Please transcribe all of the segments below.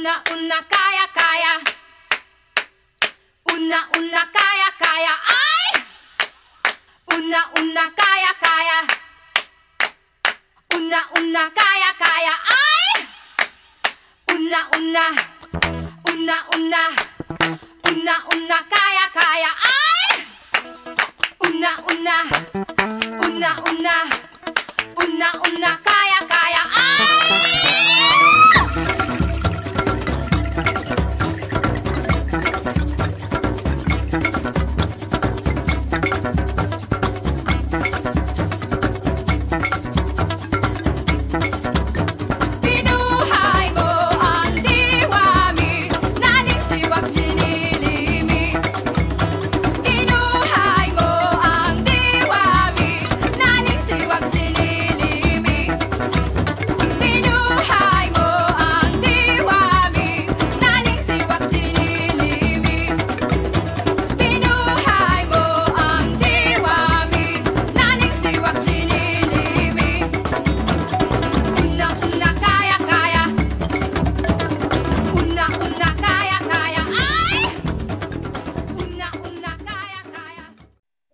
Una kaya kaya. Una kaya kaya. Ay! Una kaya kaya. Una kaya kaya. Ay! Una kaya kaya. Ay! Una kaya kaya. Ay!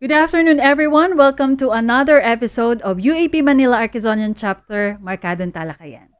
Good afternoon, everyone. Welcome to another episode of UAP Manila Archizonian Chapter, Markadong Talakayan.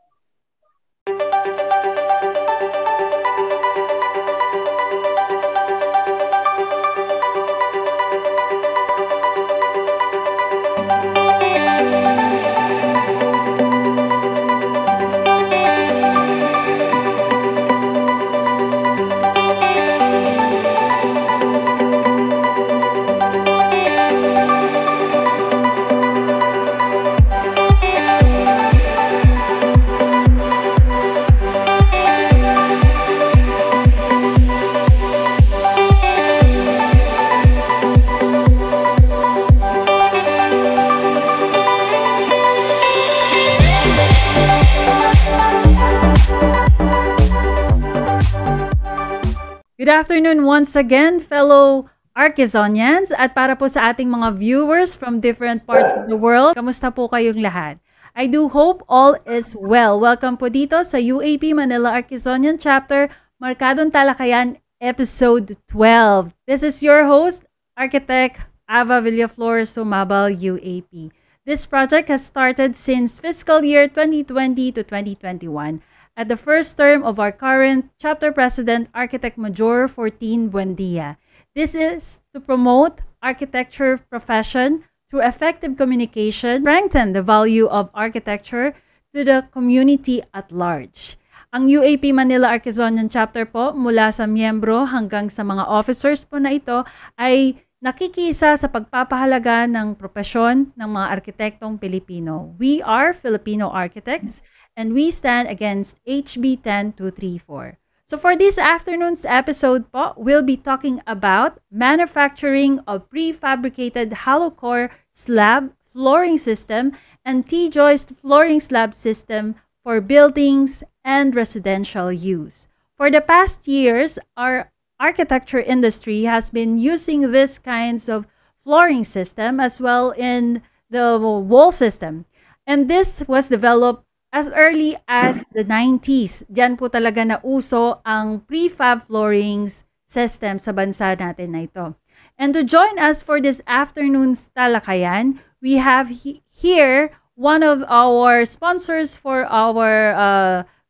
Good afternoon once again, fellow Archizonians, at para po sa ating mga viewers from different parts of the world. Kamusta po kayong lahat? I do hope all is well. Welcome po dito sa UAP Manila Archizonian Chapter, Markadong Talakayan, Episode 12. This is your host, Architect Ava Villaflor Sumabal, UAP. This project has started since fiscal year 2020 to 2021. At the first term of our current chapter president, Architect Majore Fortin-Buendia. This is to promote architecture profession through effective communication, strengthen the value of architecture to the community at large. Ang UAP Manila Archizonian Chapter po, mula sa miyembro hanggang sa mga officers po na ito, ay nakikisa sa pagpapahalaga ng propesyon ng mga arkitektong Pilipino. We are Filipino architects, and we stand against HB 10234. So for this afternoon's episode po, we'll be talking about manufacturing of prefabricated hollow core slab flooring system and T-joist flooring slab system for buildings and residential use. For the past years, our architecture industry has been using these kinds of flooring system as well in the wall system. And this was developed as early as the 90s, diyan po talaga na uso ang prefab floorings system sa bansa natin na ito. And to join us for this afternoon's talakayan, we have here one of our sponsors for our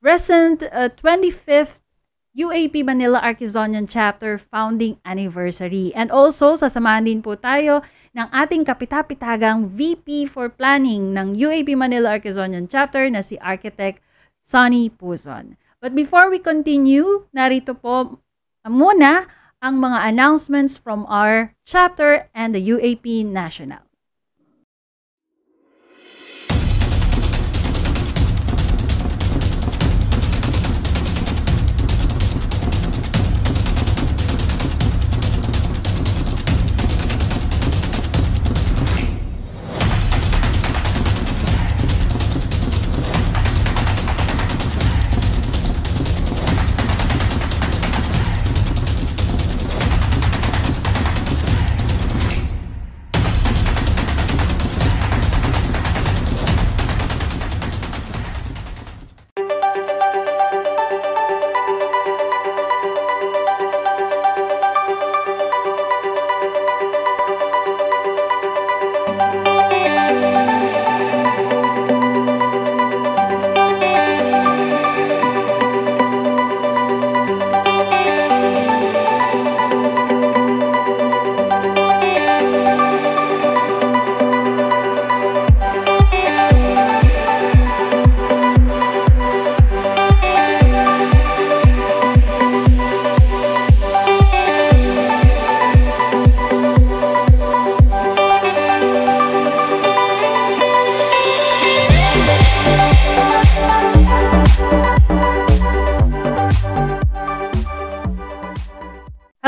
recent 25th UAP Manila Archizonian Chapter founding anniversary. And also, sasamahan din po tayo ng ating kapitapitagang VP for Planning ng UAP Manila Archizonian Chapter na si Architect Sonny Puzon. But before we continue, narito po muna ang mga announcements from our chapter and the UAP National.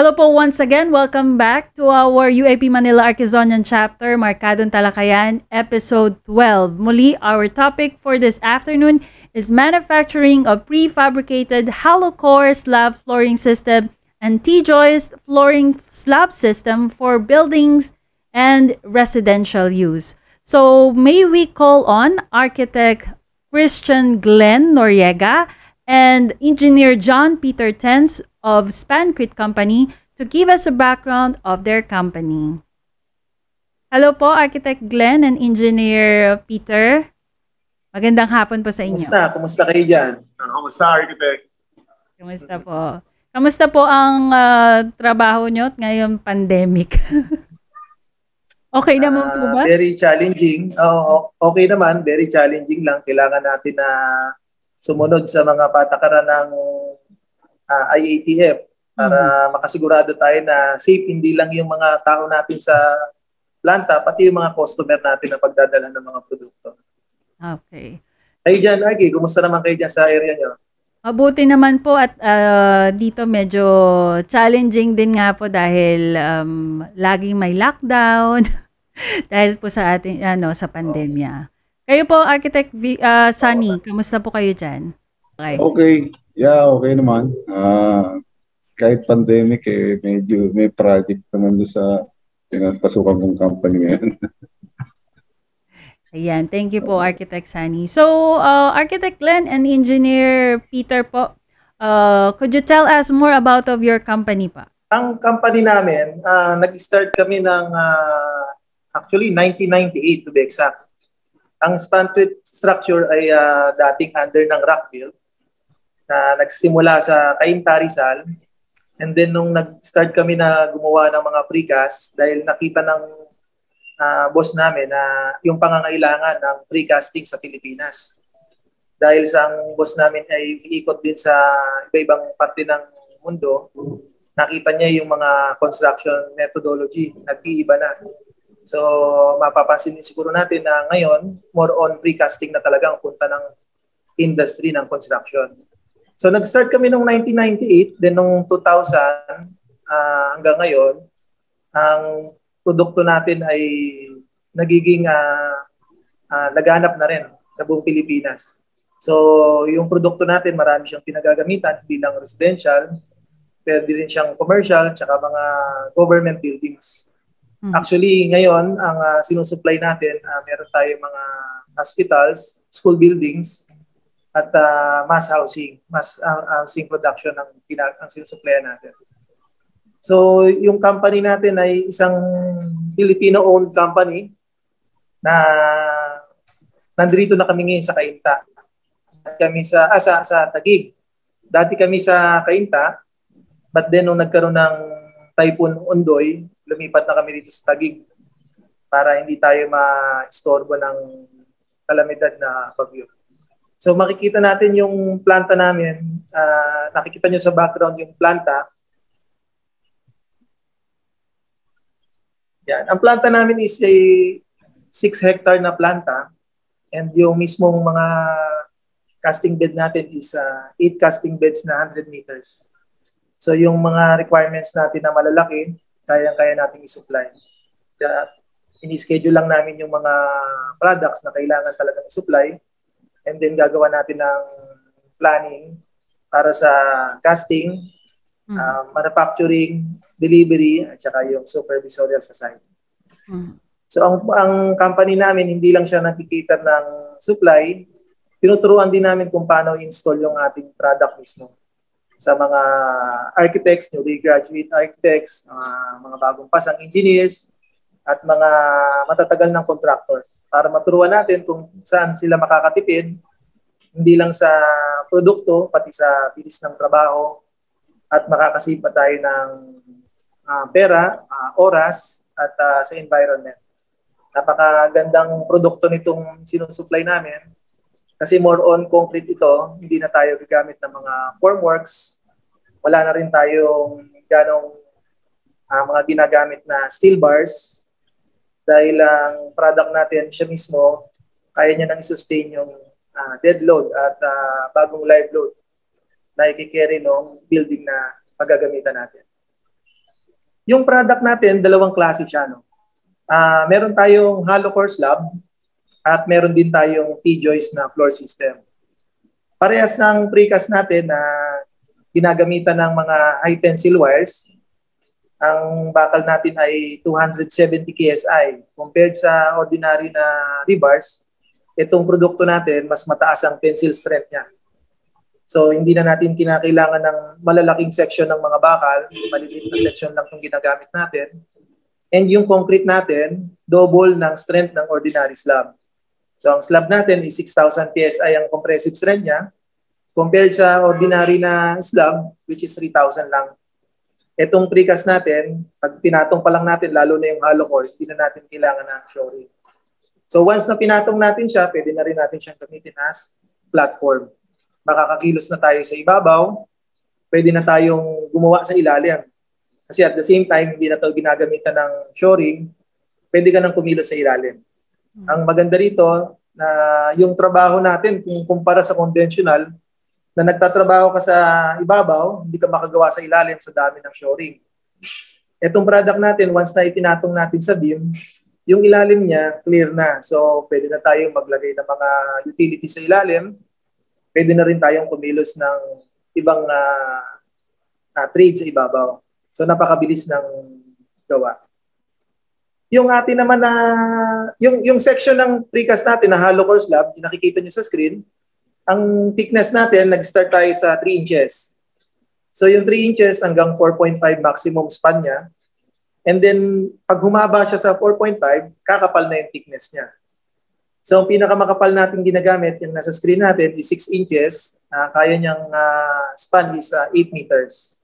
Hello po once again. Welcome back to our UAP Manila Archizonian Chapter, Markadong Talakayan, Episode 12. Muli, our topic for this afternoon is manufacturing of prefabricated hollow core slab flooring system and T-joist flooring slab system for buildings and residential use. So may we call on Architect Christian Glenn Noriega and Engineer John Peter Tens of Spancrete Company to give us a background of their company. Hello po, Architect Glenn and Engineer Peter. Magandang hapon po sa inyo. Kumusta? Kumusta kayo dyan? Kumusta, Architect? Kumusta po? Kumusta po ang trabaho nyo ngayong pandemic? Okay naman po ba? Very challenging. Oo, okay naman. Very challenging lang. Kailangan natin na sumunod sa mga patakaran ng IATF para makasigurado tayo na safe hindi lang yung mga tao natin sa planta, pati yung mga customer natin na pagdadala ng mga produkto. Okay. Kayo dyan, Argy, kumusta naman kayo dyan sa area nyo? Mabuti naman po at dito medyo challenging din nga po dahil laging may lockdown dahil po sa ating sa pandemya. Okay. Kayo po, Architect Sonny, kamusta po kayo dyan? Okay. Okay. Yeah, okay naman. Kahit pandemic, medyo may project naman doon sa pinapasukan ng company ngayon. Ayan. Thank you po, Architect Sonny. So, Architect Glenn and Engineer Peter po, could you tell us more about of your company pa? Ang company namin, nag-start kami ng actually 1998 to be exact. Ang Spancrete structure ay dating under ng Rockville na nagsimula sa Cayin Tarizal, and then nung nag-start kami na gumawa ng mga precast dahil nakita ng boss namin na yung pangangailangan ng precasting sa Pilipinas. Dahil sa ang boss namin ay iikot din sa iba-ibang parte ng mundo, nakita niya yung mga construction methodology nag-iiba na. So, mapapansin din siguro natin na ngayon, more on precasting na talaga ang punta ng industry ng construction. So, nag-start kami noong 1998, then noong 2000 hanggang ngayon, ang produkto natin ay nagiging naghanap na rin sa buong Pilipinas. So, yung produkto natin, marami siyang pinagagamitan, hindi lang residential, pwede rin siyang commercial, tsaka mga government buildings. Actually, ngayon, ang sinusupply natin, meron tayong mga hospitals, school buildings, at mass housing production ang sinusupply natin. So, yung company natin ay isang Filipino-owned company na nandito na kami ngayon sa Kainta. At kami sa Taguig. Dati kami sa Kainta, but then nung nagkaroon ng typhoon Ondoy, lumipat na kami dito sa Taguig para hindi tayo ma-istorbo ng kalamidad na bagyo. So makikita natin yung planta namin. Nakikita nyo sa background yung planta. Yan. Ang planta namin is a 6 hectare na planta, and yung mismong mga casting bed natin is 8 casting beds na 100 meters. So yung mga requirements natin na malalaki, kaya nating i-supply. Kaya ini-schedule lang namin yung mga products na kailangan talaga i-supply, and then gagawa natin ng planning para sa casting, manufacturing, delivery, at saka yung supervisorial sa site. So ang company namin, hindi lang siya nakikita ng supply, tinuturuan din namin kung paano install yung ating product mismo sa mga architects, newly graduate architects, mga bagong pasang engineers, at mga matatagal ng contractor para maturuan natin kung saan sila makakatipid, hindi lang sa produkto, pati sa bilis ng trabaho, at makakasave pa tayo ng pera, oras, at sa environment. Napakagandang produkto nitong sinusupply namin. Kasi more on concrete ito, hindi na tayo gagamit ng mga formworks. Wala na rin tayong ganong mga ginagamit na steel bars. Dahil ang product natin, siya mismo, kaya niya nang i-sustain yung dead load at bagong live load na ikikerry ng building na magagamitan natin. Yung product natin, dalawang klase siya. No? Meron tayong hollow core slab at meron din tayong T-joist na floor system. Parehas ng precast natin na ginagamitan ng mga high tensile wires. Ang bakal natin ay 270 KSI. Compared sa ordinary na rebars, itong produkto natin, mas mataas ang tensile strength niya. So hindi na natin kinakailangan ng malalaking section ng mga bakal, maliliit na section lang itong ginagamit natin. And yung concrete natin, double ng strength ng ordinary slab. So ang slab natin is 6,000 PSI ang compressive strength niya. Compared sa ordinary na slab, which is 3,000 lang. Itong precast natin, pag pinatong pa lang natin, lalo na yung hollow core, hindi na natin kailangan ng shoring. So once na pinatong natin siya, pwede na rin natin siyang gamitin as platform. Makakakilos na tayo sa ibabaw, pwede na tayong gumawa sa ilalim. Kasi at the same time, hindi na ito ginagamitan ng shoring, pwede ka nang kumilos sa ilalim. Ang maganda rito, na yung trabaho natin, kung kumpara sa conventional, na nagtatrabaho ka sa ibabaw, hindi ka makagawa sa ilalim sa dami ng shoring. Itong product natin, once na ipinatong natin sa beam, yung ilalim niya, clear na. So pwede na tayong maglagay ng mga utility sa ilalim, pwede na rin tayong kumilos ng ibang trades sa ibabaw. So napakabilis ng gawa. Yung atin naman na, yung section ng precast natin na hollow core slab, yung nakikita nyo sa screen, ang thickness natin, nag-start tayo sa 3 inches. So yung 3 inches hanggang 4.5 maximum span niya. And then pag humaba siya sa 4.5, kakapal na yung thickness niya. So, ang pinakamakapal natin ginagamit, yung nasa screen natin, is 6 inches. Kaya niyang span is 8 meters.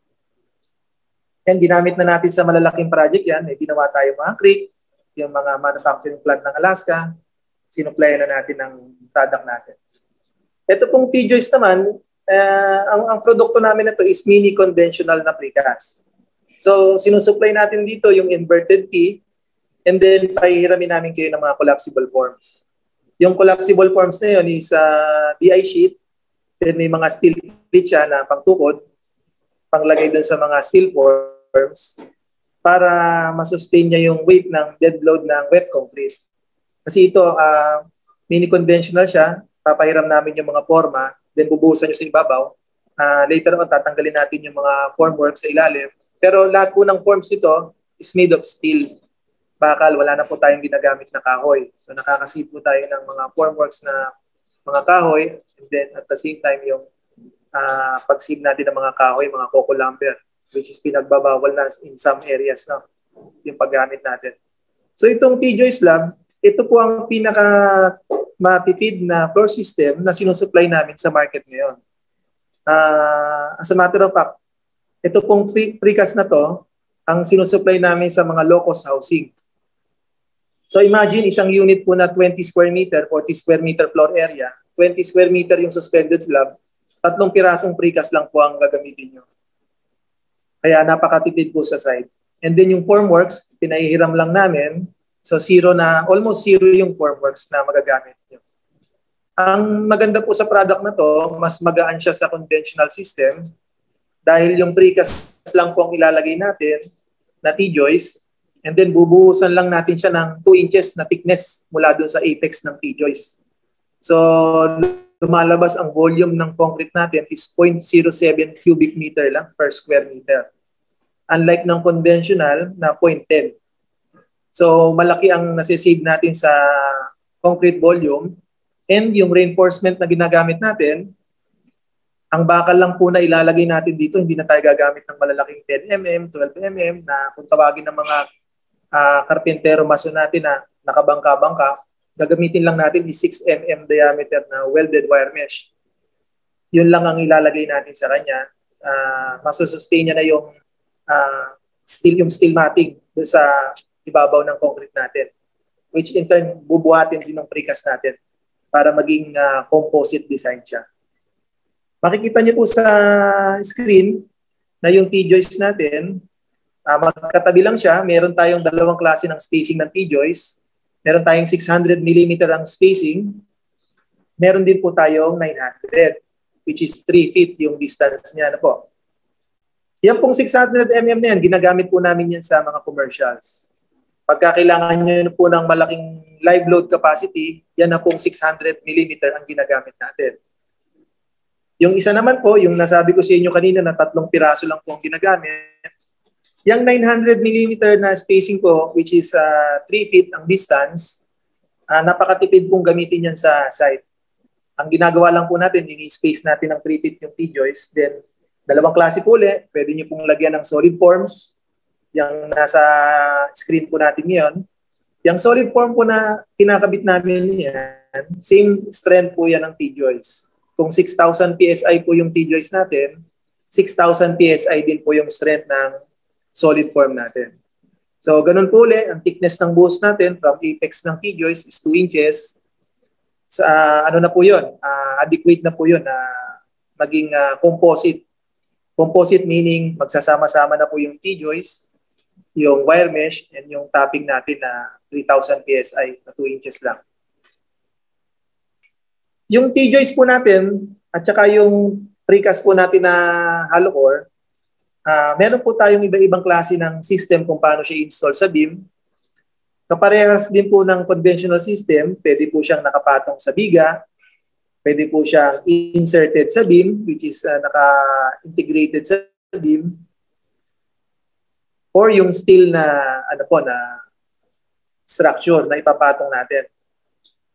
And ginamit na natin sa malalaking project yan. May ginawa tayo mga creek, yung mga manufacturing plant ng Alaska. Sinuplayan na natin ng product natin. Ito pong T-joist naman, ang produkto namin na ito is mini-conventional na precast. So, sinusupply natin dito yung inverted T and then pahihiramin namin kayo ng mga collapsible forms. Yung collapsible forms na yun is BI sheet. Then may mga steel plate siya na pangtukod, panglagay dun sa mga steel forms para masustain niya yung weight ng dead load ng wet concrete. Kasi ito, mini-conventional siya. Papahiram namin yung mga forma, then bubuhusan nyo sa ibabaw. Later on, tatanggalin natin yung mga formwork sa ilalim. Pero lahat po ng forms nito is made of steel. Bakal, wala na po tayong ginagamit na kahoy. So nakakasave po tayo ng mga formworks na mga kahoy and then at the same time yung pag-save natin ng mga kahoy, mga coco lumber, which is pinagbabawal na in some areas na yung paggamit natin. So itong T-joist slab, ito po ang pinaka-matipid na floor system na sinusupply namin sa market ngayon. As a matter of fact, ito pong precast na to, ang sinusupply namin sa mga low-cost housing. So imagine isang unit po na 20 square meter, 40 square meter floor area, 20 square meter yung suspended slab, 3 pirasong precast lang po ang gagamitin nyo. Kaya napakatipid po sa site. And then yung formworks, pinahihiram lang namin. So zero na, almost zero yung formworks na magagamit nyo. Ang maganda po sa product na to, mas magaan siya sa conventional system dahil yung precast lang po ang ilalagay natin na T-joist. And then bubuhusan lang natin siya ng 2 inches na thickness mula doon sa apex ng T-joist. So lumalabas ang volume ng concrete natin is 0.07 cubic meter lang per square meter. Unlike ng conventional na 0.10. So malaki ang nasisave natin sa concrete volume and yung reinforcement na ginagamit natin, ang bakal lang po na ilalagay natin dito, hindi na tayo gagamit ng malalaking 10 mm, 12 mm na kung tawagin ng mga karpintero maso natin na nakabangka-bangka, gagamitin lang natin yung 6 mm diameter na welded wire mesh. Yun lang ang ilalagay natin sa kanya. Masusustain niya na yung steel matting sa ibabaw ng concrete natin, which in turn bubuhatin din ng precast natin para maging composite design siya. Makikita niyo po sa screen na yung T-joist natin, magkatabi lang siya. Meron tayong dalawang klase ng spacing ng T-joist. Meron tayong 600 mm ang spacing. Meron din po tayong 900, which is 3 feet yung distance niya. Ano po? Yan pong 600mm na yan, ginagamit po namin yan sa mga commercials. Pagka kailangan nyo po ng malaking live load capacity, yan na pong 600mm ang ginagamit natin. Yung isa naman po, yung nasabi ko sa inyo kanina na 3 piraso lang po ang ginagamit, yung 900mm na spacing po, which is 3 feet ang distance, napakatipid pong gamitin yan sa site. Ang ginagawa lang po natin, ini-space natin ng 3 feet yung T-joist, then 2 klase po ulit, pwede nyo pong lagyan ng solid forms, yung nasa screen po natin ngayon. Yung solid form po na kinakabit namin yan, same strength po yan ng T-joist. Kung 6,000 PSI po yung T-joist natin, 6,000 PSI din po yung strength ng solid form natin. So ganun po ulit, ang thickness ng buhos natin from apex ng T-joist is 2 inches. So, ano na po yun? Adequate na po yun na maging composite. Composite meaning magsasama-sama na po yung T-joist, yung wire mesh, and yung topping natin na 3,000 PSI na 2 inches lang. Yung T-joist po natin at saka yung precast po natin na hollow core, meron po tayong iba-ibang klase ng system kung paano siya install sa beam. Kaparehas din po ng conventional system, pwede po siyang nakapatong sa biga. Pwede po siyang inserted sa beam, which is naka-integrated sa beam. Or yung steel na, na structure na ipapatong natin.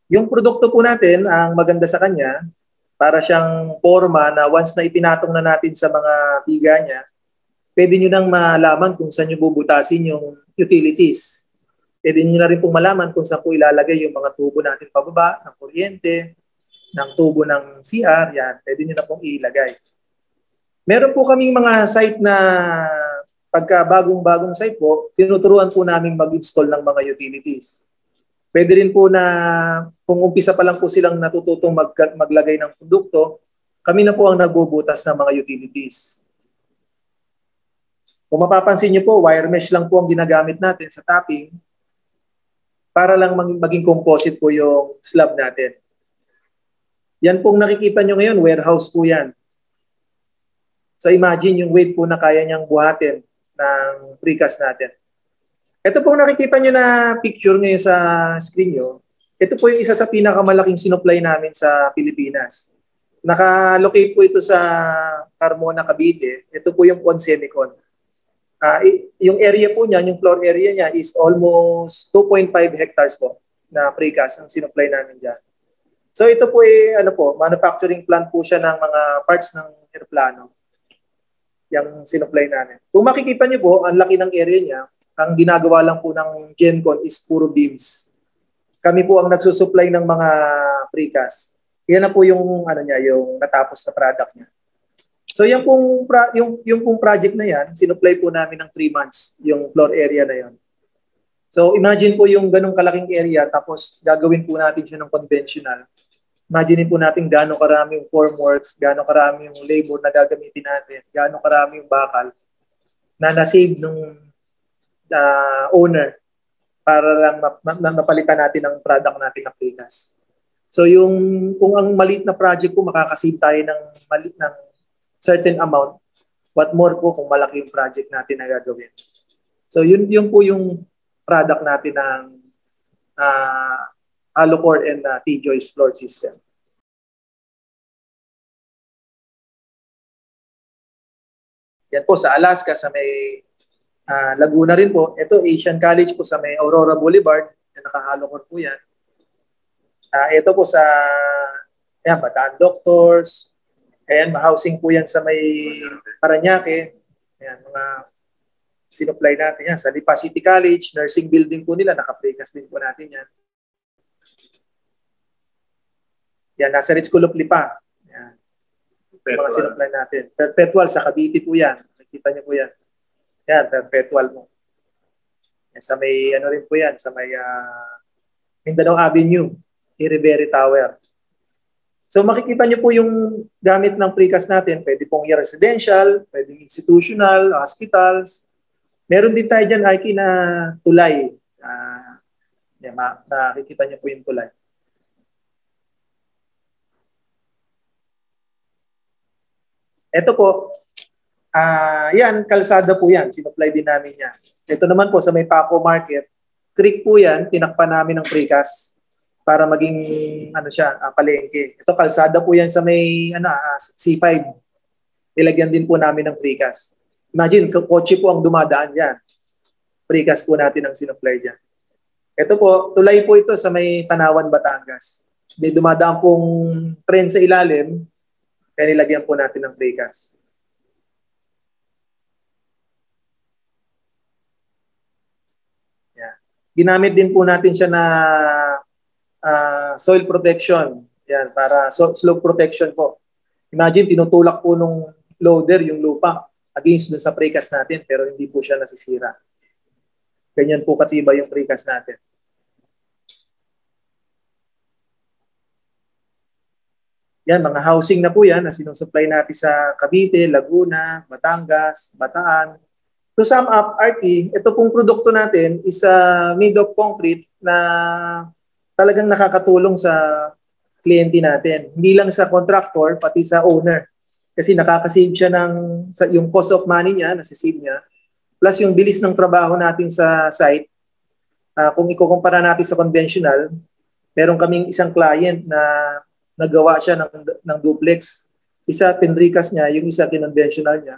Yung produkto po natin, ang maganda sa kanya, para siyang forma na once na ipinatong na natin sa mga biga niya, pwede nyo nang malaman kung saan nyo bubutasin yung utilities. Pwede nyo na rin pong malaman kung saan po ilalagay yung mga tubo natin pababa, ng kuryente, ng tubo ng CR, yan, pwede nyo na pong ilagay. Meron po kaming mga site na pagka bagong-bagong site po, tinuturuan po namin mag-install ng mga utilities. Pwede rin po na kung umpisa pa lang po silang natututong maglagay ng produkto, kami na po ang nagbubutas ng mga utilities. Kung mapapansin nyo po, wire mesh lang po ang ginagamit natin sa topping para lang maging composite po yung slab natin. Yan pong nakikita nyo ngayon, warehouse po yan. So imagine yung weight po na kaya niyang buhatin ng precast natin. Ito pong nakikita nyo na picture ngayon sa screen nyo, ito po yung isa sa pinakamalaking sinuplay namin sa Pilipinas. Nakalocate po ito sa Carmona, Cavite. Ito po yung on semicon. Yung area po niya, yung floor area niya is almost 2.5 hectares po na precast ang sinuplay namin dyan. So ito po ay manufacturing plant po siya ng mga parts ng aeroplano. Yang sinuplay namin. Kung makikita niyo po, ang laki ng area niya, ang ginagawa lang po ng GenCon is puro beams. Kami po ang nagsusupply ng mga precast. Yan na po yung yung natapos na product niya. So yung pong project na yan, sinuplay po namin ng 3 months yung floor area na yon. So imagine po yung ganong kalaking area tapos gagawin po natin siya ng conventional. Imagine po natin gaano karami yung formworks, gaano karami yung labor na gagamitin natin, gaano karami yung bakal na nasave nung owner para lang mapalitan natin ang product natin ng precast. So kung ang maliit na project po, makakasave tayo ng maliit ng certain amount, what more po kung malaki yung project natin na gagawin. So yun po yung product natin ng hollow core and T-joist floor system. Yan po sa Alaska, sa may Laguna rin po. Ito, Asian College po sa may Aurora Boulevard. Naka-hollow core po yan. Ito po sa Bayan Doctors. Ayan, ma-housing po yan sa may Paranaque. Ayan, mga sinuplay natin yan. Sa Lipa City College, nursing building po nila. Naka-precast din po natin yan. Yan, nasa Ritz-Kulopli pa. Yan. Yung mga sinuplay natin. Perpetual, sa Cavite po yan. Nakikita niyo po yan. Yan, Perpetual mo. Yan, sa may, rin po yan, sa may Mindalong Avenue, Hiriberi Tower. So makikita niyo po yung gamit ng precast natin. Pwede pong residential, pwede institutional, hospitals. Meron din tayo dyan, Arki, na tulay. Yan, nakikita niyo po yung tulay. Ito po, Yan, kalsada po yan. Sinupply din namin yan. Ito naman po sa may Paco Market, creek po yan, tinakpan namin ng precast para maging ano siya, palengke. Ito kalsada po yan sa may ano, C5. Nilagyan din po namin ng precast. Imagine, kotse po ang dumadaan yan. Precast po natin ang sinupply dyan. Ito po, tulay po ito sa may Tanawan, Batangas. May dumadaan pong tren sa ilalim, kaya nilagyan po natin ng precast. Ginamit din po natin siya na soil protection. Yan, para slope protection po. Imagine, tinutulak po nung loader yung lupa against dun sa precast natin pero hindi po siya nasisira. Ganyan po katiba yung precast natin. Yan, mga housing na po yan na sinusupply natin sa Cavite, Laguna, Batangas, Bataan. To sum up, RP, ito pong produkto natin is made of concrete na talagang nakakatulong sa kliyente natin. Hindi lang sa contractor, pati sa owner. Kasi nakakasave siya ng yung cost of money niya, nasisave niya. Plus yung bilis ng trabaho natin sa site. Kung ikukumpara natin sa conventional, meron kaming isang client na nagawa siya ng duplex. Isa pinrecast niya, yung isa conventional niya.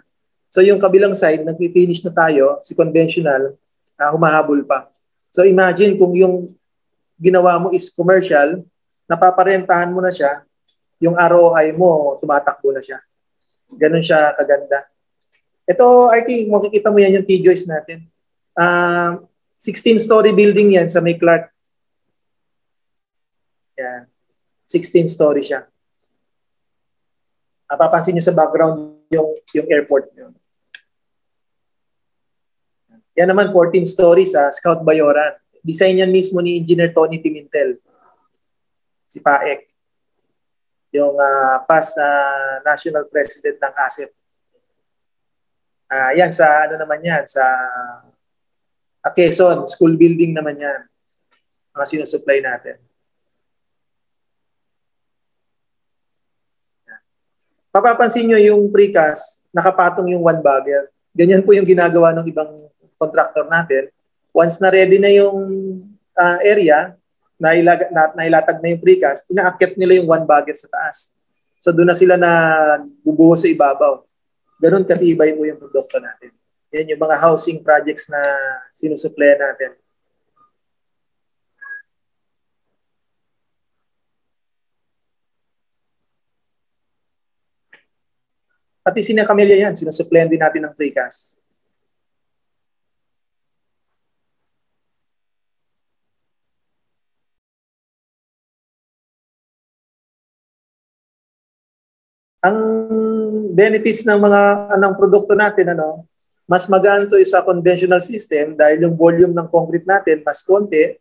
So yung kabilang side, nag-finish na tayo, si conventional, humahabol pa. So imagine kung yung ginawa mo is commercial, napaparentahan mo na siya, yung ROI mo, tumatakbo na siya. Ganun siya kaganda. Ito, RT, makikita mo yan yung T-joist natin. 16-story building yan sa May Clark. Yan. 16-story siya. Napapansin nyo sa background yung airport nyo. Yan naman, 14 stories sa Scout Bayoran. Design yan mismo ni Engineer Tony Pimentel. Si Paek. Yung past national president ng ASEP. Yan sa ano naman yan, sa Quezon, school building naman yan. Mga sinusupply natin. Papapansin nyo yung precast, nakapatong yung one bagger. Ganyan po yung ginagawa ng ibang contractor natin. Once na ready na yung area, nailatag na yung precast, inaakit nila yung one bagger sa taas. So doon na sila nagbubuho sa ibabaw. Ganun katibay po yung produkto natin. Yan yung mga housing projects na sinusupply natin. Pati sina Camellia yan, sinusupply din natin ng precast. Ang benefits ng mga produkto natin, ano, mas magaan to sa conventional system dahil yung volume ng concrete natin mas konti.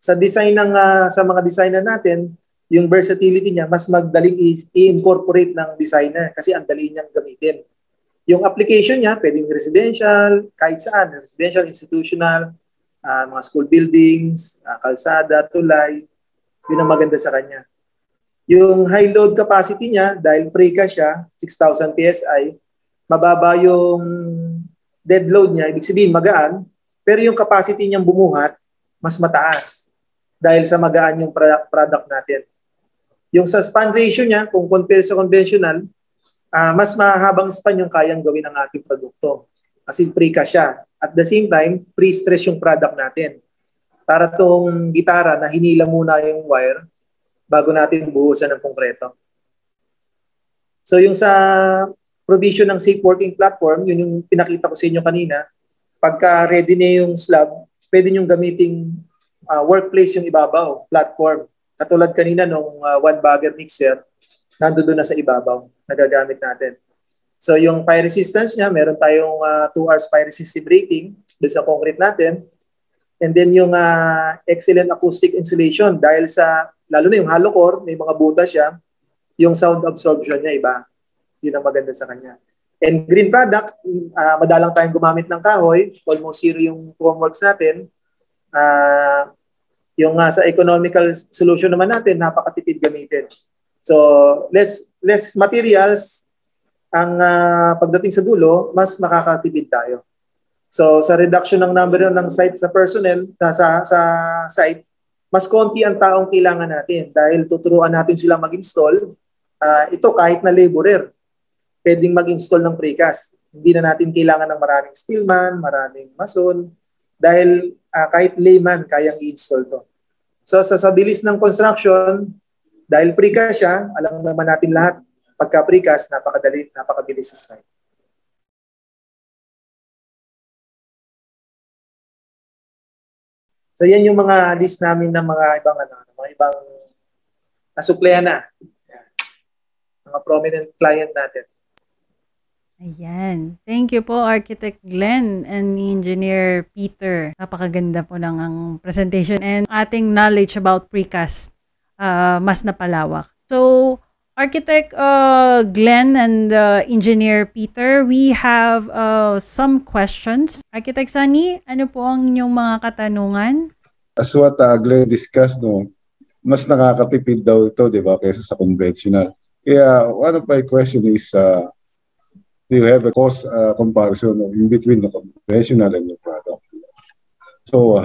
Sa design ng sa mga designer natin, yung versatility niya, mas magdaling i-incorporate ng designer kasi ang dali niyang gamitin. Yung application niya, pwedeng residential, kahit saan, residential, institutional, mga school buildings, kalsada, tulay, yun ang maganda sa kanya. Yung high load capacity niya, dahil precast siya, 6,000 PSI, mababa yung dead load niya, ibig sabihin magaan, pero yung capacity niyang bumuhat, mas mataas dahil sa magaan yung product natin. Yung sa span ratio niya, kung compare sa conventional, mas mahabang span yung kayang gawin ng ating produkto. Kasi precast siya. At the same time, pre-stress yung product natin. Para tong gitara na hinila muna yung wire bago natin buhusan ng konkreto. So yung sa provision ng safe working platform, yun yung pinakita ko sa inyo kanina. Pagka ready na yung slab, pwede niyong gamitin workplace yung ibabaw, platform. Katulad kanina nung one bagger mixer, nandoon na sa ibabaw, nagagamit natin. So yung fire resistance niya, meron tayong 2 hours fire resistive rating doon sa concrete natin. And then yung excellent acoustic insulation dahil sa, lalo na yung hollow core, may mga butas siya, yung sound absorption niya iba. Yun ang maganda sa kanya. And green product, madalang tayong gumamit ng kahoy, almost zero yung formworks natin. Yung sa economical solution naman natin, napakatipid gamitin. So, less materials, ang pagdating sa dulo, mas makakatipid tayo. So sa reduction ng number ng site sa personnel, sa site, mas konti ang taong kailangan natin dahil tuturuan natin silang mag-install. Ito kahit na laborer, pwedeng mag-install ng precast. Hindi na natin kailangan ng maraming steelman, maraming mason, dahil kahit layman kayang i-install to. So sa bilis ng construction, dahil precast siya, alam naman natin lahat, pagka precast, napakadali, napakabilis sa site. So yan yung mga list namin ng mga ibang nasuplayan na. Mga prominent client natin. Ayan. Thank you po, Architect Glenn and Engineer Peter. Napakaganda po ng ang presentation and ating knowledge about precast mas napalawak. So, Architect Glenn and Engineer Peter, we have some questions. Architect Sonny, ano po ang inyong mga katanungan? As what Glenn discussed, no, mas nakakatipid daw ito, di ba, kaysa sa conventional. Kaya one of my question is, do you have a cost comparison in between the conventional and the product? So,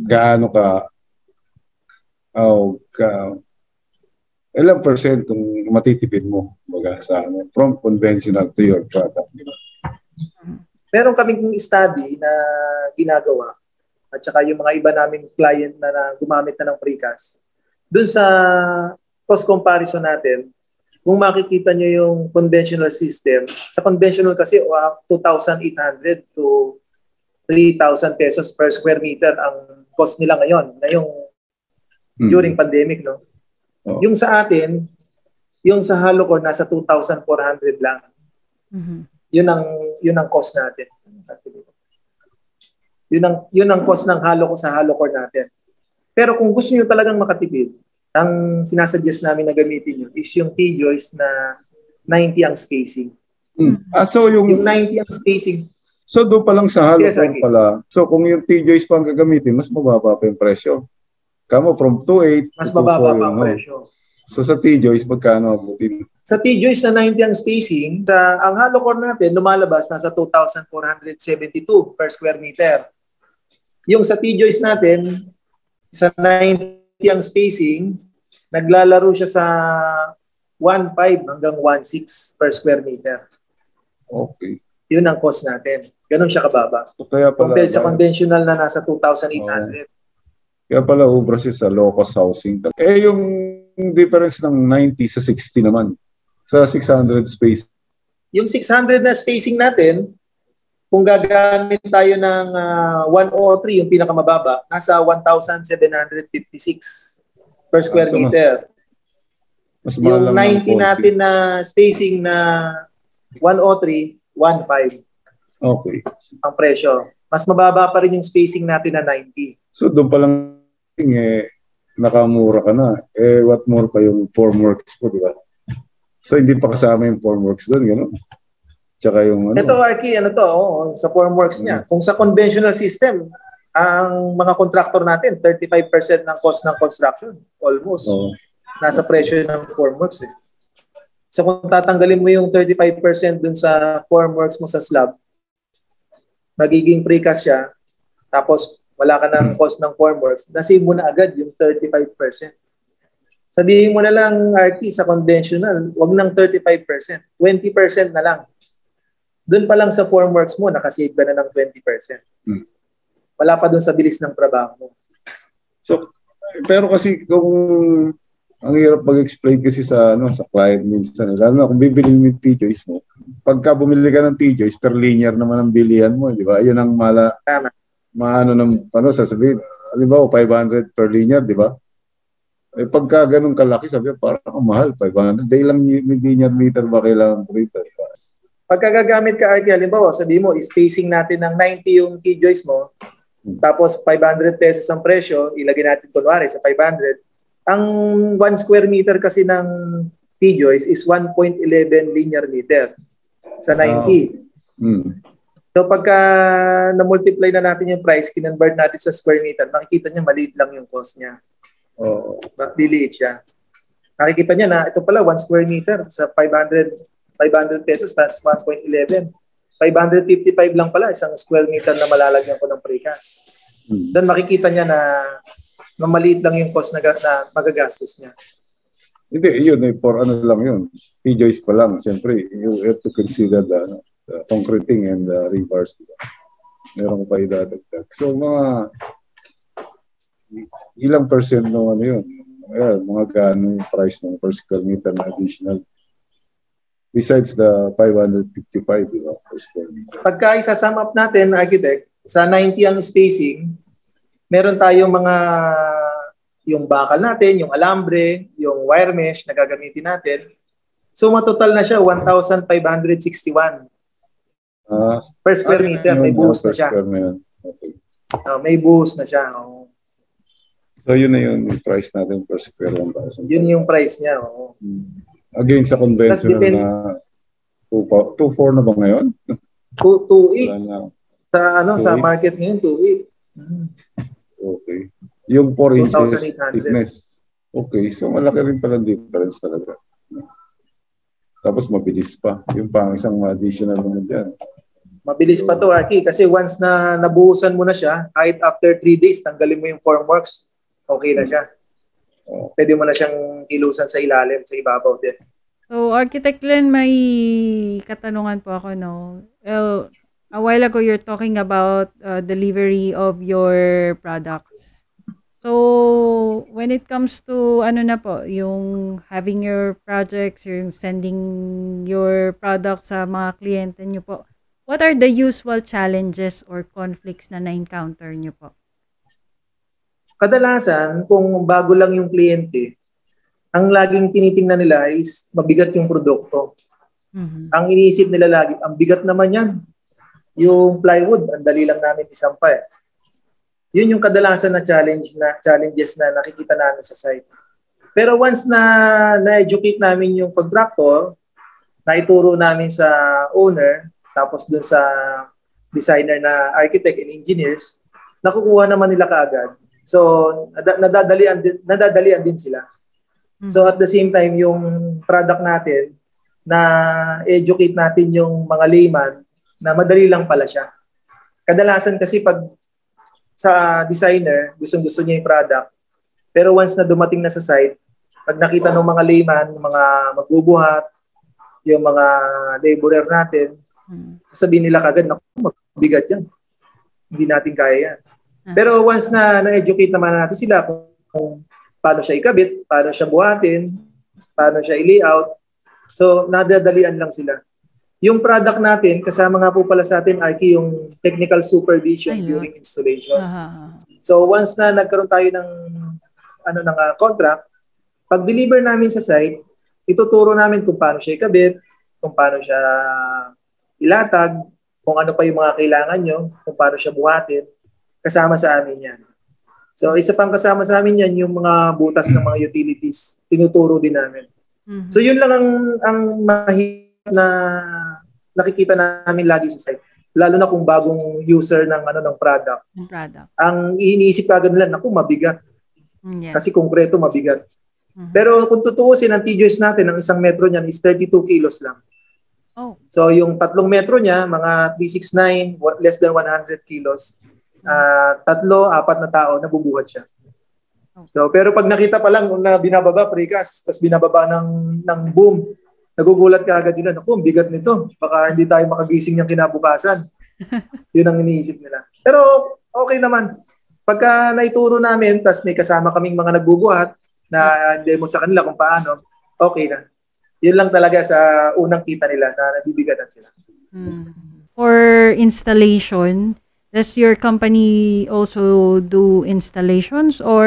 gaano ka, ilang percent kung matitipid mo baga, sa, from conventional to your product? Diba? Meron kaming study na ginagawa at saka yung mga iba naming client na gumamit na ng precast. Doon sa cost comparison natin, kung makikita nyo yung conventional system, sa conventional kasi 2,800 to 3,000 pesos per square meter ang cost nila ngayong during pandemic, no? Oh. Yung sa atin, yung sa Halocor nasa 2,400 lang. Mm-hmm. Yun ang cost natin. Yun ang cost ng Halocor sa Halocor natin. Pero kung gusto niyo talagang makatipid, ang sinasuggest namin na gamitin niyo is yung T-joist na 90 ang spacing. Mm. Ah, so yung 90 ang spacing. So doon pa lang sa Halocor, yes, okay, pala. So kung yung T-joist pa ang gagamitin, mas mababa pa yung presyo. Kamo from 2.8 mas mababa pa ang presyo. So sa T-joist magkano abutin? Sa T-joist na 90 ang spacing, ang Halocor natin lumalabas nasa 2,472 per square meter. Yung sa T-joist natin sa 90 ang spacing, naglalaro siya sa 1.5 hanggang 1.6 per square meter. Okay. Yun ang cost natin. Ganun siya kababa. So kaya pala compared sa conventional na nasa 2,800. Kaya pala ubra siya sa low-cost housing. Eh, yung difference ng 90 sa 60 naman, sa 600 space. Yung 600 na spacing natin, kung gagamit tayo ng 103, yung pinakamababa, nasa 1,756 per square meter. Mas yung 90 natin na spacing na 103, 1.5. Okay. Ang presyo. Mas mababa pa rin yung spacing natin na 90. So doon pa lang nakamura ka na. Eh, what more pa yung formworks po, di ba? So, hindi pa kasama yung formworks doon, gano'n? Tsaka yung ano. Ito, Arky, ano to, sa formworks niya. Kung sa conventional system, ang mga contractor natin, 35% ng cost ng construction, almost. Oh. Nasa presyo ng formworks, eh. So, kung tatanggalin mo yung 35% doon sa formworks mo sa slab, magiging precast siya, tapos wala ka ng cost ng formworks, nasave mo na agad yung 35%. Sabihin mo na lang, Arky, sa conventional, wag ng 35%. 20% na lang. Doon pa lang sa formworks mo, nakasave ka na ng 20%. Wala pa doon sa bilis ng trabaho mo. So, pero kasi kung ang hirap mag-explain kasi sa client minsan, lalo na kung bibili mo yung T-joist mo, pagka bumili ka ng T-joist, per linear naman ang bilihan mo, di ba? Yun ang mala. Tama. Sasabihin, halimbawa 500 per linear, di ba? Eh, pagka ganun kalaki, sabihin, parang mahal, 500. Dahil lang linear meter ba kailangan meter? Pagka gagamit ka, Arky, halimbawa, sabihin mo, spacing natin ng 90 yung T-joist mo, tapos 500 pesos ang presyo, ilagay natin kunwari sa 500. Ang 1 square meter kasi ng T-joist is 1.11 linear meter sa 90. So pagka na-multiply na natin yung price, kinonvert natin sa square meter, makikita niya maliit lang yung cost niya. Liliit siya. Nakikita niya na ito pala 1 square meter sa 500 ₱500, that's 1.11. 555 lang pala, isang square meter na malalagyan ko ng precast. Doon makikita niya na maliit lang yung cost na magagastos niya. Hindi, yun, for ano lang yun. P-joist pa lang, siyempre, you have to consider the concreting and the rebars. Meron pa idadagdag. So, mga ilang percent na ano yun. Yeah, mga gaano yung price ng per square meter na additional. Besides the 555, di ba, per square meter. Pagka isa-sum up natin, architect, sa 90 ang spacing, meron tayong mga yung bakal natin, yung alambre, yung wire mesh na gagamitin natin. So matotal na siya 1,561 per square meter. May buhos na siya. Okay. May buhos na siya. Oh. So yun na yun yung price natin per square 1,000. Yun yung price niya. Oh. Again sa conventional na 2.4 na ba ngayon? 2.8. Sa ano sa market ngayon 2.8. Okay. Yung 4 inches thickness. Okay, so malaki rin pala difference talaga. Tapos mabilis pa. Yung pang isang additional naman dyan. Mabilis so, pa to, Arky. Kasi once na nabuhusan mo na siya, kahit after 3 days, tanggalin mo yung formworks, okay na siya. Pwede mo na siyang ilusan sa ilalim, sa ibabaw din. So, Architect Len, may katanungan po ako, no? A while ago, you're talking about delivery of your products. So, when it comes to, ano na po, yung having your projects, yung sending your products sa mga kliyente nyo po, what are the usual challenges or conflicts na na-encounter nyo po? Kadalasan, kung bago lang yung kliyente, ang laging tinitingnan nila is mabigat yung produkto. Ang iniisip nila lagi, ang bigat naman yan. Yung plywood, ang dali lang namin isampay. Yun yung kadalasan na challenges na nakikita namin sa site. Pero once na-educate namin yung contractor, naituro namin sa owner, tapos dun sa designer na architect and engineers, nakukuha naman nila kaagad. So, nadadalian din sila. So, at the same time, yung product natin, na-educate natin yung mga layman na madali lang pala siya. Kadalasan kasi pag sa designer, gustong-gusto niya yung product. Pero once na dumating na sa site, pag nakita ng mga layman, mga magbubuhat, yung mga laborer natin, sasabihin nila kagad, naku, magbigat yan. Hindi natin kaya yan. Pero once na na-educate naman natin sila kung paano siya ikabit, paano siya buhatin, paano siya i-layout. So, nadadalian lang sila. Yung product natin, kasama nga po pala sa atin, Arky, yung technical supervision during installation. So once na nagkaroon tayo ng contract, pag-deliver namin sa site, ituturo namin kung paano siya ikabit, kung paano siya ilatag, kung ano pa yung mga kailangan nyo, kung paano siya buhatin. Kasama sa amin yan. So isa pang kasama sa amin yan, yung mga butas ng mga utilities, tinuturo din namin. So yun lang ang mahirap na nakikita namin lagi sa site. Lalo na kung bagong user ng ng product. Ang iniisip agad nila, naku, mabigat. Kasi konkreto, mabigat. Pero kung tutuusin, ang TGS natin, ang isang metro niyan is 32 kilos lang. So yung 3 metro niya, mga 369, less than 100 kilos. 3, 4 na tao, nabubuhat siya. So, pero pag nakita pa lang na binababa, precast, tapos binababa ng boom, nagugulat ka agad nila, naku, ang bigat nito. Baka hindi tayo makagising niyang kinabukasan. Yun ang iniisip nila. Pero okay naman. Pagka naituro namin, tas may kasama kaming mga nagbubuhat na demo sa kanila kung paano, okay na. Yun lang talaga sa unang kita nila na nabibigatan sila. For installation, does your company also do installations or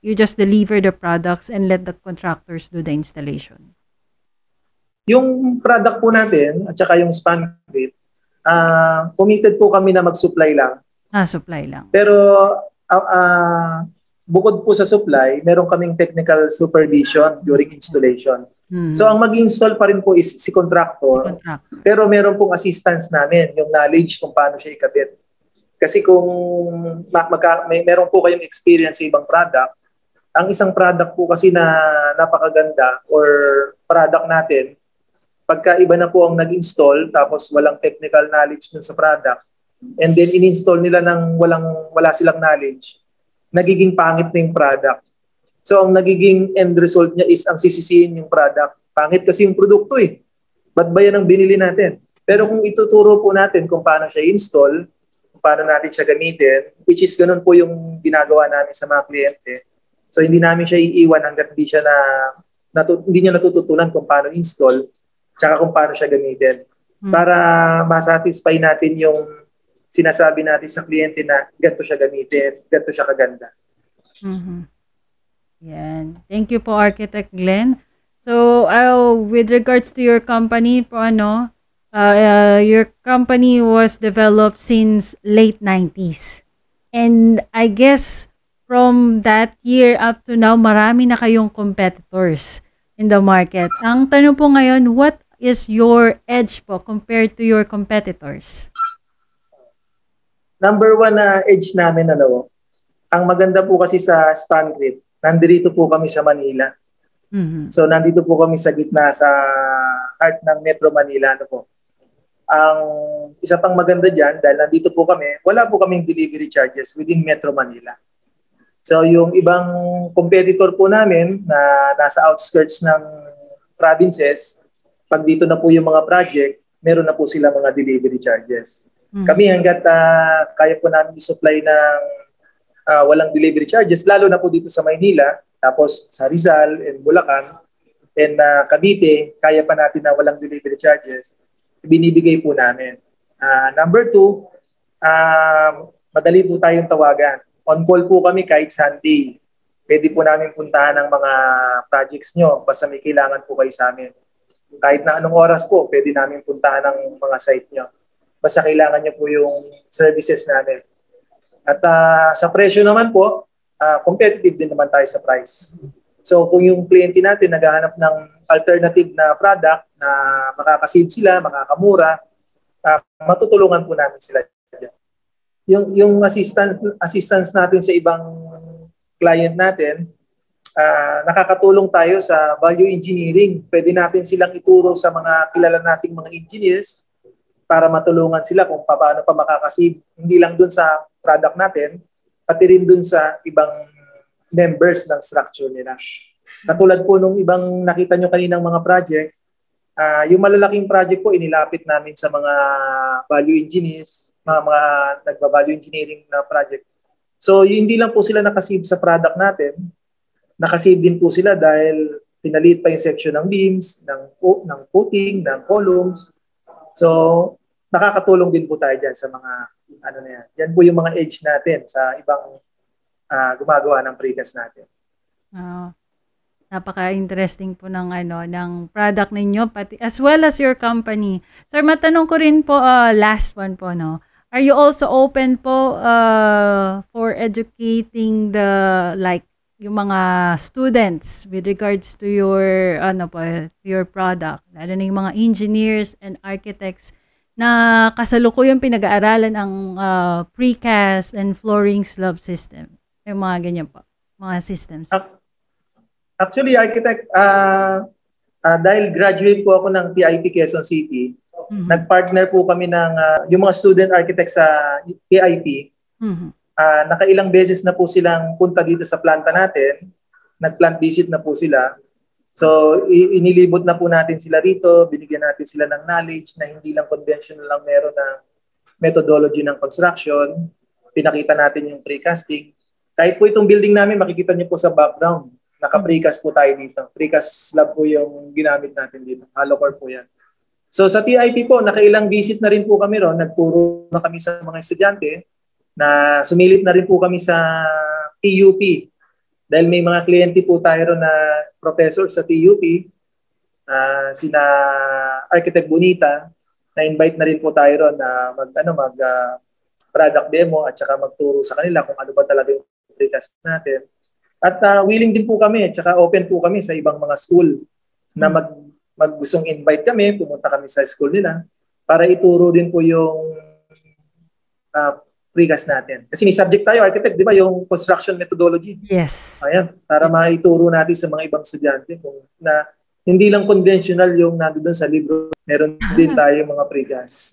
you just deliver the products and let the contractors do the installation? Yung product po natin at saka yung Spancrete, committed po kami na mag-supply lang. Supply lang. Pero bukod po sa supply, meron kaming technical supervision during installation. So ang mag-install pa rin po is si contractor. Pero meron pong assistance namin, yung knowledge kung paano siya ikabit. Kasi kung meron po kayong experience sa ibang product, ang isang product po kasi na napakaganda or product natin, Pagka iba na po ang nag-install tapos walang technical knowledge dun sa product and then in-install nila ng wala silang knowledge, nagiging pangit na yung product. So ang nagiging end result niya is ang sisisiin yung product. Pangit kasi yung produkto eh. Ba't ba yan ang binili natin? Pero kung ituturo po natin kung paano siya install, kung paano natin siya gamitin, which is ganun po yung ginagawa namin sa mga kliyente. So hindi namin siya iiwan hanggat di siya hindi niya natututunan kung paano install tsaka kung paano siya gamitin. Para masatisfy natin yung sinasabi natin sa kliyente na ganito siya gamitin, ganito siya kaganda. Mm-hmm. Yan. Thank you po, Architect Glenn. So, with regards to your company po, your company was developed since late 90s. And I guess from that year up to now, marami na kayong competitors in the market. Ang tanong po ngayon, what is your edge po compared to your competitors? Number one na edge namin, ang maganda po kasi sa Spancrete, nandito po kami sa Manila. Mm-hmm. So nandito po kami sa gitna, sa heart ng Metro Manila. Ang isa pang maganda dyan, dahil nandito po kami, wala po kaming delivery charges within Metro Manila. So yung ibang competitor po namin na nasa outskirts ng provinces, pag dito na po yung mga project, meron na po sila mga delivery charges. Mm-hmm. Kami hanggat kaya po namin i-supply ng walang delivery charges, lalo na po dito sa Maynila, tapos sa Rizal and Bulacan and Cavite, kaya pa natin na walang delivery charges, binibigay po namin. Number two, madali po tayong tawagan. On call po kami kahit Sunday. Pwede po namin puntahan ang mga projects nyo basta may kailangan po kayo sa amin. Kahit na anong oras po, pwede namin puntahan ang mga site nyo. Basta kailangan nyo po yung services namin. At sa presyo naman po, competitive din naman tayo sa price. So kung yung kliyente natin naghahanap ng alternative na product na makakasave sila, makakamura, matutulungan po namin sila. Yung assistance natin sa ibang client natin, nakakatulong tayo sa value engineering. Pwede natin silang ituro sa mga kilala nating mga engineers para matulungan sila kung paano pa makakasave. Hindi lang dun sa product natin, pati rin dun sa ibang members ng structure nila. Katulad po nung ibang nakita nyo kaninang mga project, yung malalaking project po inilapit namin sa mga value engineers, mga nagba-value engineering na project. So hindi lang po sila nakasave sa product natin, nakasave din po sila dahil pinalit pa yung section ng beams, ng coating, ng columns. So nakakatulong din po tayo dyan sa mga yan po yung mga edge natin sa ibang gumagawa ng precast natin. Napaka-interesting po ng ng product ninyo pati as well as your company. Sir, matanong ko rin po, last one po, are you also open po for educating the yung mga students with regards to your to your product? Lalo na yung mga engineers and architects na kasalukuyang pinag-aaralan ang precast and flooring slab system. Yung mga ganyan po, mga systems. Actually, Architect, dahil graduate po ako ng TIP Quezon City, nag-partner po kami ng yung mga student architects sa TIP. Nakailang beses na po silang punta dito sa planta natin. Nag-plant visit na po sila. So, inilibot na po natin sila rito. Binigyan natin sila ng knowledge na hindi lang conventional lang meron ng methodology ng construction. Pinakita natin yung precasting. Kahit po itong building namin, makikita niyo po sa background. Naka-precast po tayo dito. Precast slab po yung ginamit natin dito. Hollow core po yan. So sa TIP po, nakailang visit na rin po kami ron. Nagturo na kami sa mga estudyante na sumilip na rin po kami sa TUP. Dahil may mga kliyente po tayo ron na professor sa TUP. Sina Architect Bonita. Na-invite na rin po tayo ron na mag-product demo at saka magturo sa kanila kung ano ba talaga yung precast natin. At willing din po kami, tsaka open po kami sa ibang mga school na maggustong invite kami, pumunta kami sa school nila para ituro din po yung precast natin. Kasi may subject tayo, architect, di ba? Yung construction methodology. Yes. Ayan, para maituro natin sa mga ibang estudyante kung na hindi lang conventional yung nandoon sa libro. Meron din tayo mga pregas.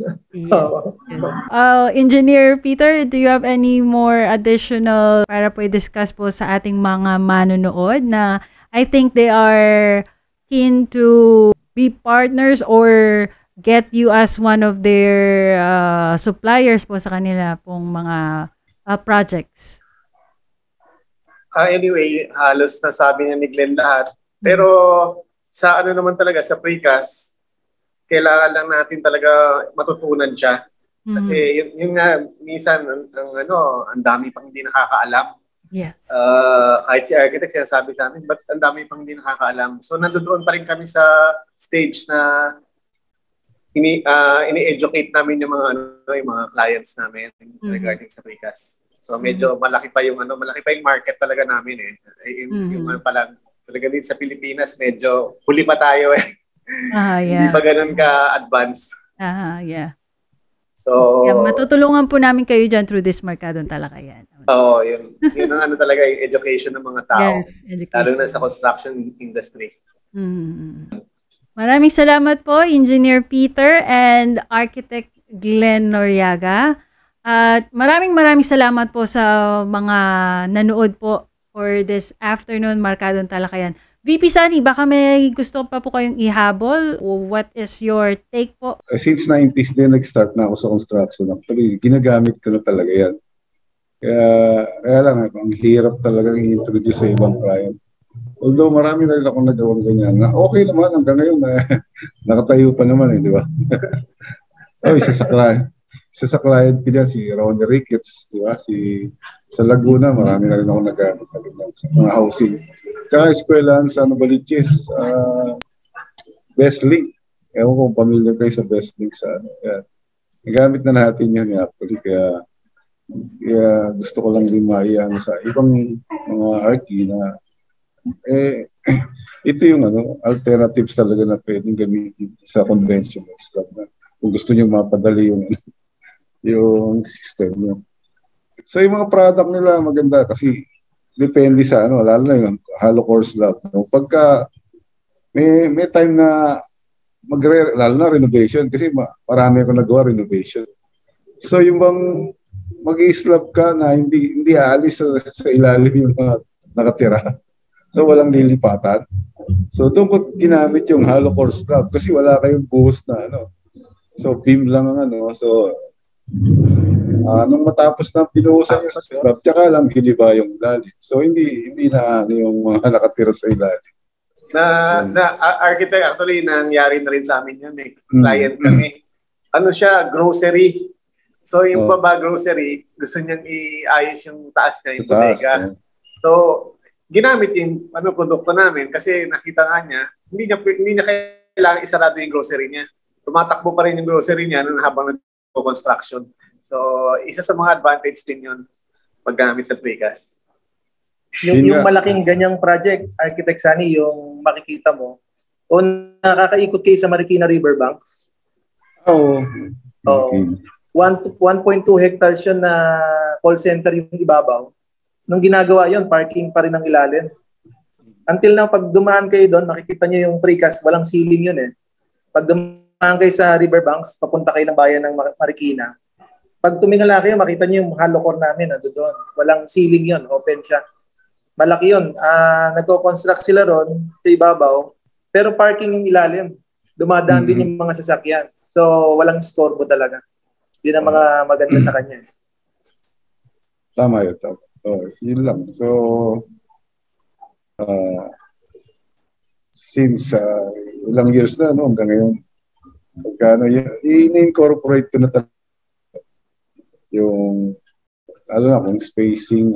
Engineer Peter, do you have any more additional para po i-discuss po sa ating mga manonood na I think they are keen to be partners or get you as one of their suppliers po sa kanila pong mga projects? Anyway, halos nasabi niya ni Glenn lahat. Pero sa ano naman talaga, sa precast, kailangan lang natin talaga matutunan siya. Kasi yun nga, minsan, ang dami pang hindi nakakaalam. Yes. IT architects, sinasabi sa amin, but ang dami pang hindi nakakaalam. So, nandoon pa rin kami sa stage na ini-educate namin yung mga, yung mga clients namin regarding sa precast. So, medyo malaki pa yung, malaki pa yung market talaga namin eh. Yung palang, talaga din sa Pilipinas, medyo huli pa tayo eh. Yeah. Hindi pa ganun ka-advance. Yeah. So, yeah, matutulungan po namin kayo dyan through this Markadong Talakayan. Oo, yun ang talaga yung education ng mga tao. Yes, education. Lalo na sa construction industry. Maraming salamat po, Engineer Peter and Architect Glenn Noriega. At maraming salamat po sa mga nanood po for this afternoon Markadong Talakayan. VP Sonny, baka may gusto pa po kayong ihabol? What is your take po? Since 90s din, nag-start na ako sa construction. Actually, ginagamit ko na talaga yan. Kaya lang, ang hirap talaga i-introduce sa ibang client. Although marami na rin akong nagawang ganyan. Na okay naman, hanggang ngayon, nakatayo pa naman eh, di ba? Isa sa client ko dyan, si Ronnie Ricketts, di ba? Sa Laguna, marami na rin akong nag-agamit sa mga housing. Tsaka eskwelahan sa Baliches, Best Link. Ewan ko kung pamilya kayo sa Best Link. Nagamit na natin yun actually. Kaya gusto ko lang rin maiyan sa ibang mga arki na ito yung alternatives talaga na pwedeng gamitin sa conventional stuff na kung gusto nyo mapadali yung system nyo. So yung mga product nila maganda kasi depende sa lalo na yun, hollow core slab. Pagka may time na lalo na renovation, kasi marami akong nagawa renovation. So yung bang mag-i-slab ka na hindi aalis sa ilalim yung mga nakatira. So walang lilipatan. So doon ko ginamit yung hollow core slab kasi wala kayong buhos na So beam lang ang So nung matapos na pinuhusan yung slab, tsaka lang giniba yung lalim. So hindi na yung mga nakatira sa ilalim. Architect, actually, nangyari na rin sa amin yun eh. Client kami. Ano siya, grocery. So yung baba grocery, gusto niyang iayos yung taas niya, yung bodega. So ginamit yung produkto namin kasi nakita nga niya, hindi niya kailangan isarado yung grocery niya. Tumatakbo pa rin yung grocery niya habang nag-construction. So, isa sa mga advantage din yun paggamit ng precast. Yung malaking ganyang project, Architect Sonny, yung makikita mo, o nakakaikot kayo sa Marikina Riverbanks? Oo. 1.2 hectares yun na call center yung ibabaw. Nung ginagawa yun, parking pa rin ang ilalim. Until na pag dumaan kayo doon, makikita nyo yung precast, walang ceiling yun eh. Pag dumaan kayo sa Riverbanks, papunta kayo ng bayan ng Marikina, pag tumingala kayo, makita niyo yung hollow core namin doon. Walang ceiling yun. Open siya. Malaki yun. Nagko-construct sila ron sa ibabaw. Pero parking yung ilalim. Dumadaan din yung mga sasakyan. So, walang storbo talaga. Yun ang mga maganda sa kanya. Tama yun. Yun lang. So, since ilang years na, hanggang ngayon, in-incorporate ko na talaga yung kung spacing,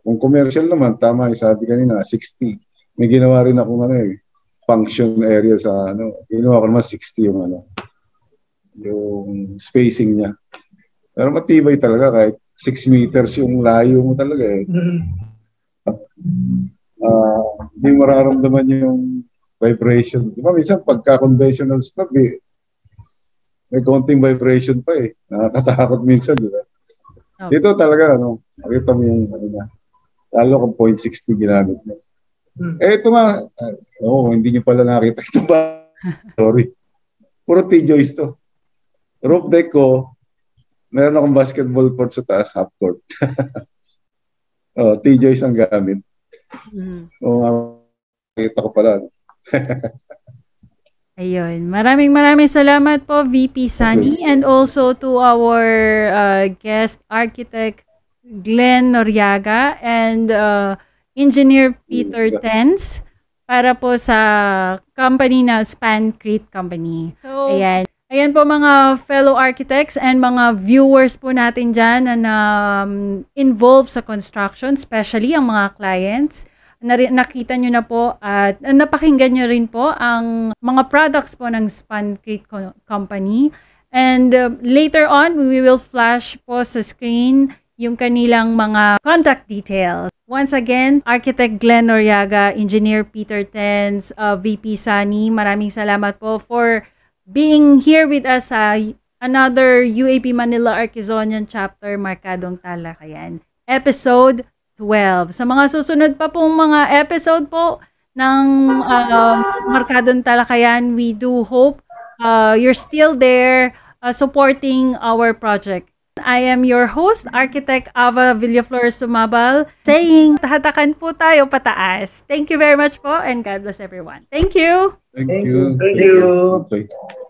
kung commercial naman, tama, sabi kanina 60, may ginawa rin akong function area sa ginawa ko naman 60 yung spacing niya, pero matibay talaga kahit 6 meters yung layo mo talaga eh. Hindi mararamdaman yung vibration, diba minsan pagka conventional stuff eh, may konting vibration pa eh, nakakatakot minsan, diba? Dito talaga, makita mo yung, lalo kang 0.60 ginamit mo. Eh, ito nga, hindi nyo pala nakita ito ba? Sorry. Puro T-joys to. Roof deck ko, meron akong basketball court sa taas, half court. T-joys ang gamit. Nakita ko pala. Ayun. Maraming salamat po, VP Sunny, and also to our guest architect Glenn Noriega and Engineer Peter Tens para po sa company na Spancrete Company. So, ayan. Ayan po mga fellow architects and mga viewers po natin dyan na involved sa construction, especially ang mga clients. Nakita nyo na po at napakinggan nyo rin po ang mga products po ng Spancrete Company. And later on, we will flash po sa screen yung kanilang mga contact details. Once again, Architect Glenn Noriega, Engineer Peter Tens, VP Sunny, maraming salamat po for being here with us sa another UAP Manila Archizonian Chapter Markadong Talakayan, Episode 12. Sa mga susunod pa pong mga episode po ng Markadong Talakayan, we do hope you're still there supporting our project. I am your host, Architect Ava Villaflor Sumabal, saying tahatakan po tayo pataas. Thank you very much po and God bless everyone. Thank you. Thank you. Thank you.